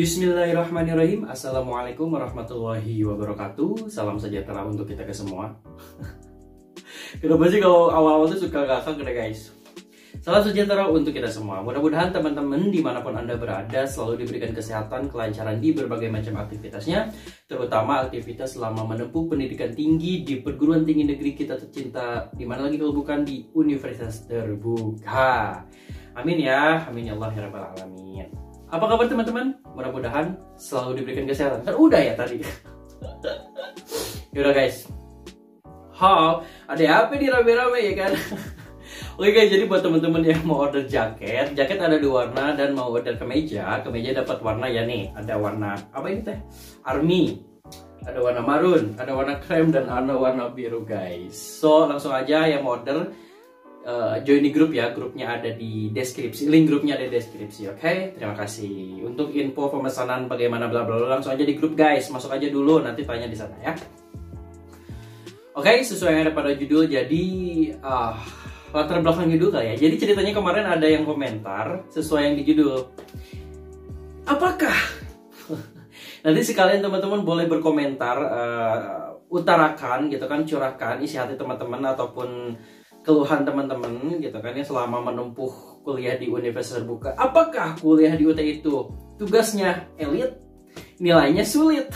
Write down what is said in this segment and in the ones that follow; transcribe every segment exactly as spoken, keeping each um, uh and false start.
Bismillahirrahmanirrahim. Assalamualaikum warahmatullahi wabarakatuh. Salam sejahtera untuk kita ke semua. Kenapa sih kalau awal-awal tuh suka gak kaget guys? Salam sejahtera untuk kita semua. Mudah-mudahan teman-teman dimanapun Anda berada selalu diberikan kesehatan, kelancaran di berbagai macam aktivitasnya, terutama aktivitas selama menempuh pendidikan tinggi di perguruan tinggi negeri kita tercinta. Dimana lagi kalau bukan di Universitas Terbuka. Amin ya, amin ya Allah ya Rabbal Alamin. Apa kabar teman-teman? Mudah-mudahan selalu diberikan kesehatan. Kan udah ya tadi. Yaudah guys. Ha, ada apa nih rame-rame ya kan? Oke guys, jadi buat teman-teman yang mau order jaket, jaket ada dua warna, dan mau order kemeja, kemeja dapat warna ya nih. Ada warna apa ini teh? Army. Ada warna marun, ada warna krem, dan ada warna biru guys. So langsung aja yang mau order. Uh, join di grup ya, grupnya ada di deskripsi, link grupnya ada di deskripsi, oke? Okay? Terima kasih. Untuk info pemesanan bagaimana bla bla bla langsung aja di grup guys, masuk aja dulu, nanti tanya di sana ya. Oke, okay, sesuai yang ada pada judul, jadi uh, latar belakang judul kali ya. Jadi ceritanya kemarin ada yang komentar sesuai yang di judul. Apakah? Nanti sekalian teman-teman boleh berkomentar, uh, utarakan gitu kan, curahkan isi hati teman-teman ataupun keluhan teman-teman gitu kan ya selama menempuh kuliah di Universitas Terbuka. Apakah kuliah di U T itu tugasnya elit, nilainya sulit?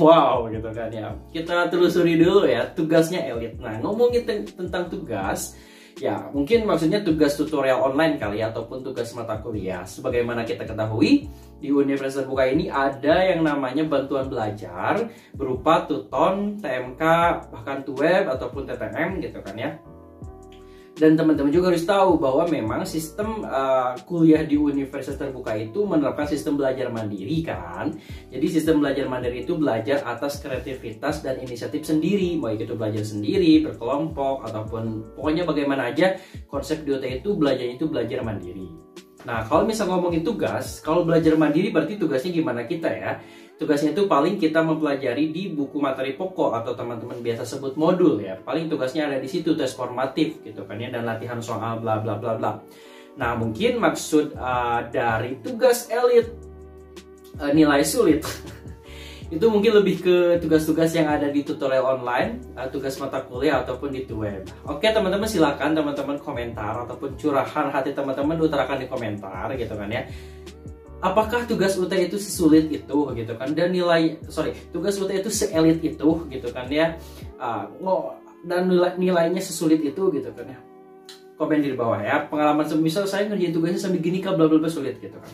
Wow gitu kan ya. Kita telusuri dulu ya tugasnya elit. Nah ngomongin tentang tugas ya, mungkin maksudnya tugas tutorial online kali ya, ataupun tugas mata kuliah. Sebagaimana kita ketahui di Universitas Terbuka ini ada yang namanya bantuan belajar berupa tuton, T M K, bahkan tuweb ataupun T T M gitu kan ya. Dan teman-teman juga harus tahu bahwa memang sistem uh, kuliah di Universitas Terbuka itu menerapkan sistem belajar mandiri kan. Jadi sistem belajar mandiri itu belajar atas kreativitas dan inisiatif sendiri, baik itu belajar sendiri, berkelompok, ataupun pokoknya bagaimana aja konsep di U T itu belajarnya itu belajar mandiri. Nah, kalau misal ngomongin tugas, kalau belajar mandiri berarti tugasnya gimana kita ya? Tugasnya itu paling kita mempelajari di buku materi pokok atau teman-teman biasa sebut modul ya. Paling tugasnya ada di situ, tes formatif gitu kan ya, dan latihan soal bla bla bla bla. Nah, mungkin maksud uh, dari tugas elit uh, nilai sulit itu mungkin lebih ke tugas-tugas yang ada di tutorial online, tugas mata kuliah ataupun di tuweb. Oke teman-teman, silakan teman-teman komentar ataupun curahan hati teman-teman utarakan di komentar gitu kan ya. Apakah tugas U T itu sesulit itu gitu kan, dan nilai sorry tugas U T itu seelit itu gitu kan ya, uh, dan nilai nilainya sesulit itu gitu kan ya. Komen di bawah ya pengalaman semisal saya ngerjain tugasnya sambil gini kan bla bla bla sulit gitu kan.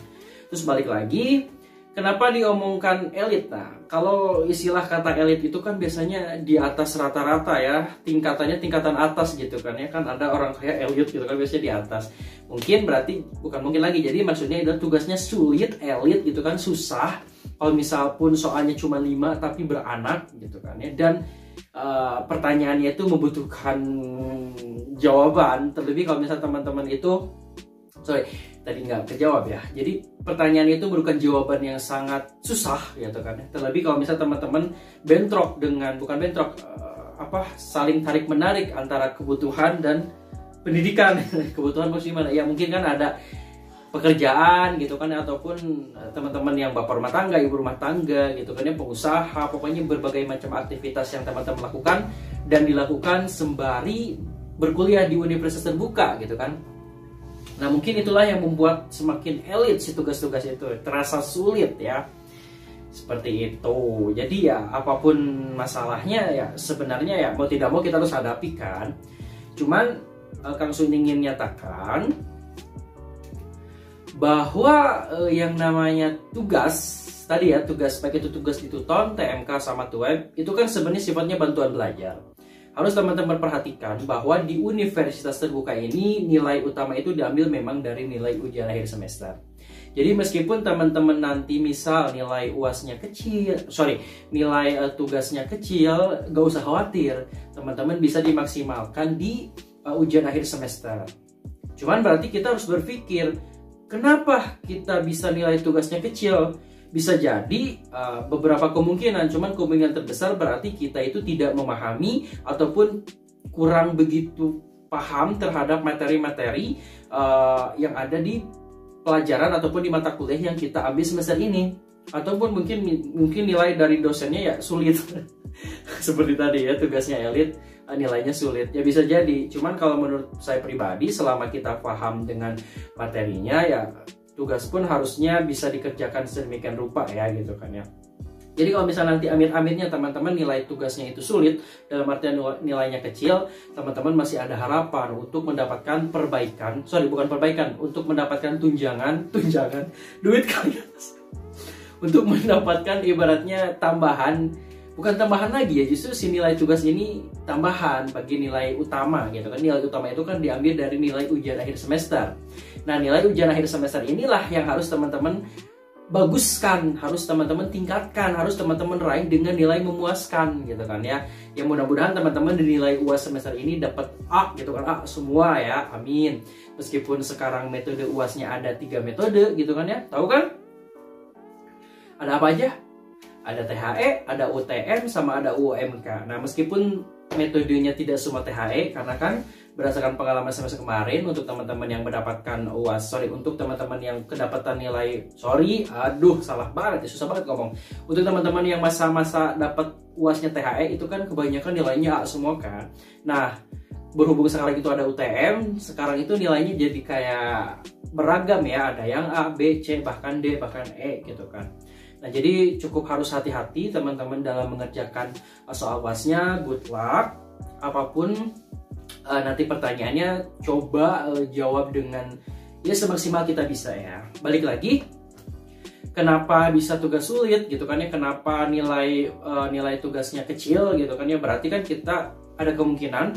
Terus balik lagi. Kenapa diomongkan elit? Nah, kalau istilah kata elit itu kan biasanya di atas rata-rata ya, tingkatannya tingkatan atas gitu kan ya, kan ada orang kaya elit gitu kan biasanya di atas. Mungkin berarti, bukan mungkin lagi, jadi maksudnya adalah tugasnya sulit, elit gitu kan, susah. Kalau misal pun soalnya cuma lima tapi beranak gitu kan ya, dan uh, pertanyaannya itu membutuhkan jawaban, terlebih kalau misal teman-teman itu, sorry, tadi nggak terjawab ya. Jadi pertanyaan itu merupakan jawaban yang sangat susah gitu kan. Terlebih kalau misalnya teman-teman bentrok dengan bukan bentrok uh, apa saling tarik menarik antara kebutuhan dan pendidikan. Kebutuhan maksudnya gimana? Ya mungkin kan ada pekerjaan gitu kan, ataupun teman-teman yang bapak rumah tangga, ibu rumah tangga gitu kan ya, pengusaha, pokoknya berbagai macam aktivitas yang teman-teman lakukan dan dilakukan sembari berkuliah di Universitas Terbuka gitu kan. Nah mungkin itulah yang membuat semakin elit si tugas-tugas itu, terasa sulit ya. Seperti itu. Jadi ya apapun masalahnya ya sebenarnya ya mau tidak mau kita harus hadapi kan. Cuman eh, Kang Sun ingin nyatakan bahwa eh, yang namanya tugas tadi ya, tugas baik itu tugas di tuton, T M K sama tuweb itu kan sebenarnya sifatnya bantuan belajar. Harus teman-teman perhatikan bahwa di Universitas Terbuka ini nilai utama itu diambil memang dari nilai ujian akhir semester. Jadi meskipun teman-teman nanti misal nilai U A S-nya kecil, sorry, nilai uh, tugasnya kecil, gak usah khawatir. Teman-teman bisa dimaksimalkan di uh, ujian akhir semester. Cuman berarti kita harus berpikir, kenapa kita bisa nilai tugasnya kecil? Bisa jadi uh, beberapa kemungkinan, cuman kemungkinan terbesar berarti kita itu tidak memahami ataupun kurang begitu paham terhadap materi-materi uh, yang ada di pelajaran ataupun di mata kuliah yang kita ambil semester ini, ataupun mungkin mungkin nilai dari dosennya ya sulit seperti tadi ya, tugasnya elit nilainya sulit ya, bisa jadi. Cuman kalau menurut saya pribadi, selama kita paham dengan materinya ya, tugas pun harusnya bisa dikerjakan sedemikian rupa ya, gitu kan ya. Jadi kalau misalnya nanti amit-amitnya teman-teman nilai tugasnya itu sulit, dalam artian nilainya kecil, teman-teman masih ada harapan untuk mendapatkan perbaikan, sorry bukan perbaikan, untuk mendapatkan tunjangan, tunjangan, duit kalian, untuk mendapatkan ibaratnya tambahan, bukan tambahan lagi ya, justru si nilai tugas ini tambahan bagi nilai utama gitu kan. Nilai utama itu kan diambil dari nilai ujian akhir semester. Nah nilai ujian akhir semester inilah yang harus teman-teman baguskan, harus teman-teman tingkatkan, harus teman-teman raih dengan nilai memuaskan gitu kan ya. Ya mudah-mudahan teman-teman di nilai U A S semester ini dapat A gitu kan, A semua ya, amin. Meskipun sekarang metode U A S-nya ada tiga metode gitu kan ya, tahu kan? Ada apa aja? Ada T H E, ada U T M, sama ada U O M K. Nah meskipun metodenya tidak semua T H E, karena kan berdasarkan pengalaman semester kemarin, untuk teman-teman yang mendapatkan U A S, sorry, untuk teman-teman yang kedapatan nilai, sorry, aduh, salah banget, susah banget ngomong. Untuk teman-teman yang masa-masa dapat U A S-nya T H E, itu kan kebanyakan nilainya A semua kan. Nah, berhubung sekarang itu ada U T M, sekarang itu nilainya jadi kayak beragam ya, ada yang A, B, C, bahkan D, bahkan E gitu kan. Nah, jadi cukup harus hati-hati teman-teman dalam mengerjakan soal U A S-nya, good luck, apapun. Uh, nanti pertanyaannya coba uh, jawab dengan ya semaksimal kita bisa ya. Balik lagi, kenapa bisa tugas sulit gitu kan ya, kenapa nilai uh, nilai tugasnya kecil gitu kan ya, berarti kan kita ada kemungkinan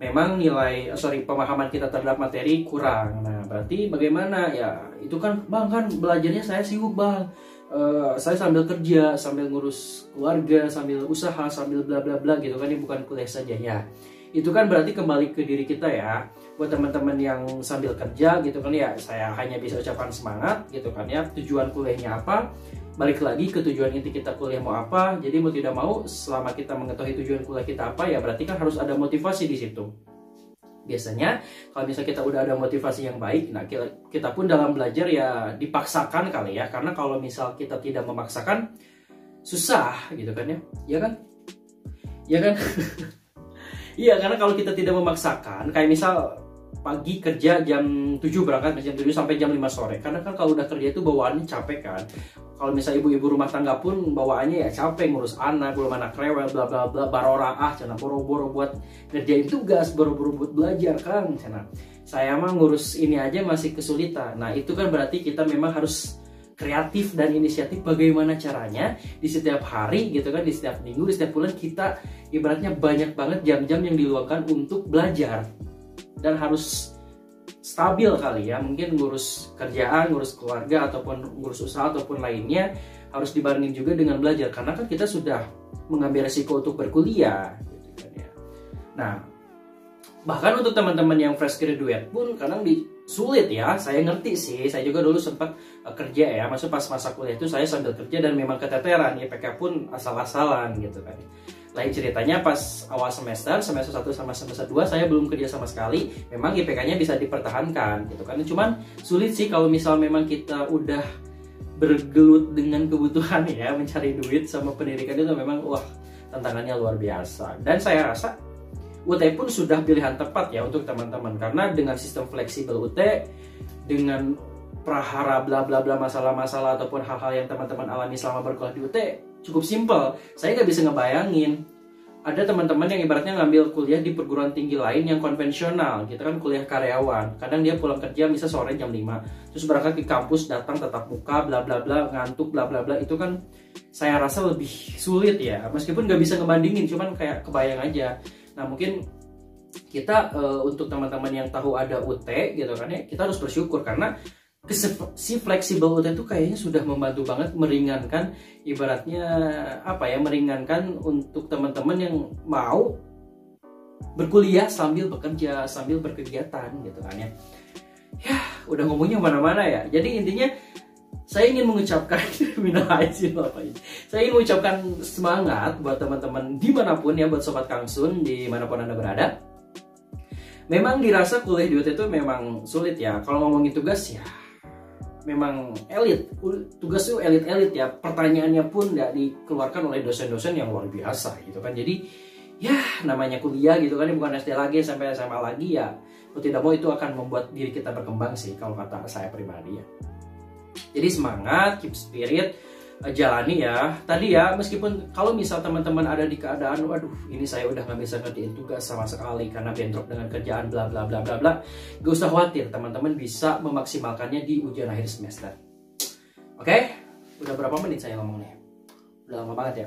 memang nilai uh, sorry pemahaman kita terhadap materi kurang. Nah berarti bagaimana ya, itu kan bang kan belajarnya saya sibuk bang, Uh, saya sambil kerja, sambil ngurus keluarga, sambil usaha, sambil bla bla bla gitu kan, ini bukan kuliah saja ya. Itu kan berarti kembali ke diri kita ya. Buat teman-teman yang sambil kerja gitu kan ya, saya hanya bisa ucapkan semangat gitu kan ya. Tujuan kuliahnya apa? Balik lagi ke tujuan inti kita kuliah mau apa. Jadi mau tidak mau, selama kita mengetahui tujuan kuliah kita apa ya, berarti kan harus ada motivasi di situ. Biasanya kalau misalnya kita udah ada motivasi yang baik, nah kita, kita pun dalam belajar ya dipaksakan kali ya, karena kalau misal kita tidak memaksakan susah gitu kan ya, ya kan, ya kan, iya karena kalau kita tidak memaksakan, kayak misal pagi kerja jam tujuh berangkat jam tujuh sampai jam lima sore, karena kan kalau udah kerja itu bawaannya capek kan. Kalau misalnya ibu-ibu rumah tangga pun bawaannya ya capek, ngurus anak, belum anak rewel, bla bla bla, barora ah cina, boro-boro buat ngerjain tugas, boro-boro buat belajar kan cina. Saya mah ngurus ini aja masih kesulitan. Nah itu kan berarti kita memang harus kreatif dan inisiatif bagaimana caranya di setiap hari gitu kan, di setiap minggu, di setiap bulan kita ibaratnya banyak banget jam-jam yang diluangkan untuk belajar. Dan harus stabil kali ya, mungkin ngurus kerjaan, ngurus keluarga, ataupun ngurus usaha, ataupun lainnya harus dibarengin juga dengan belajar, karena kan kita sudah mengambil resiko untuk berkuliah gitu kan ya. Nah bahkan untuk teman-teman yang fresh graduate pun kadang di sulit ya, saya ngerti sih, saya juga dulu sempat uh, kerja ya, maksud pas masa kuliah itu saya sambil kerja dan memang keteteran, I P K pun asal-asalan gitu kan. Lain ceritanya pas awal semester, semester satu sama semester dua saya belum kerja sama sekali, memang I P K-nya bisa dipertahankan gitu kan. Cuman sulit sih kalau misal memang kita udah bergelut dengan kebutuhan ya, mencari duit sama pendidikan itu memang wah tantangannya luar biasa. Dan saya rasa U T pun sudah pilihan tepat ya untuk teman-teman, karena dengan sistem fleksibel U T, dengan prahara bla bla bla, masalah-masalah ataupun hal-hal yang teman-teman alami selama berkuliah di U T cukup simpel. Saya nggak bisa ngebayangin ada teman-teman yang ibaratnya ngambil kuliah di perguruan tinggi lain yang konvensional gitu kan, kuliah karyawan, kadang dia pulang kerja bisa sore jam lima, terus berangkat ke kampus, datang tatap muka bla bla bla, ngantuk bla bla bla, itu kan saya rasa lebih sulit ya, meskipun nggak bisa ngebandingin, cuman kayak kebayang aja. Nah mungkin kita uh, untuk teman-teman yang tahu ada U T gitu kan ya, kita harus bersyukur karena si fleksibel U T itu kayaknya sudah membantu banget meringankan, ibaratnya apa ya, meringankan untuk teman-teman yang mau berkuliah sambil bekerja, sambil berkegiatan gitu kan ya. Ya udah ngomongnya mana-mana ya. Jadi intinya saya ingin mengucapkan saya ingin mengucapkan semangat buat teman-teman dimanapun ya, buat sobat Kangsun dimanapun anda berada. Memang dirasa kuliah di U T itu memang sulit ya. Kalau ngomongin tugas ya memang elit, tugas itu elit-elit ya, pertanyaannya pun tidak dikeluarkan oleh dosen-dosen yang luar biasa gitu kan. Jadi ya namanya kuliah gitu kan, ini bukan S D lagi sampai S M A lagi ya, kalau tidak mau itu akan membuat diri kita berkembang sih kalau kata saya pribadi ya. Jadi semangat, keep spirit, jalani ya. Tadi ya, meskipun kalau misal teman-teman ada di keadaan waduh ini saya udah nggak bisa ngertiin tugas sama sekali karena bentrok dengan kerjaan bla bla bla bla bla, gak usah khawatir, teman-teman bisa memaksimalkannya di ujian akhir semester. Oke, okay? Udah berapa menit saya ngomong nih? Udah lama banget ya.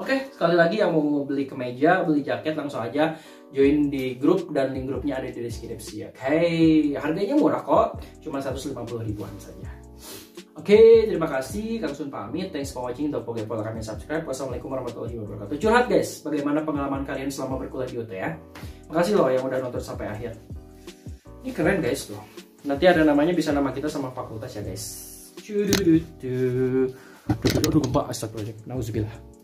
Oke, okay, sekali lagi yang mau beli kemeja, beli jaket langsung aja join di grup, dan link grupnya ada di deskripsi. Oke, okay? Harganya murah kok, cuma seratus lima puluh ribuan saja. Oke, okay, terima kasih. Kang Sun pamit. Thanks for watching. Don't forget follow kami, subscribe. Wassalamualaikum warahmatullahi wabarakatuh. Curhat guys, bagaimana pengalaman kalian selama berkuliah di U T ya? Makasih loh yang udah nonton sampai akhir. Ini keren guys tuh. Nanti ada namanya, bisa nama kita sama fakultas ya guys. Aduh, gempa, astagfirullah. Nauzubillah.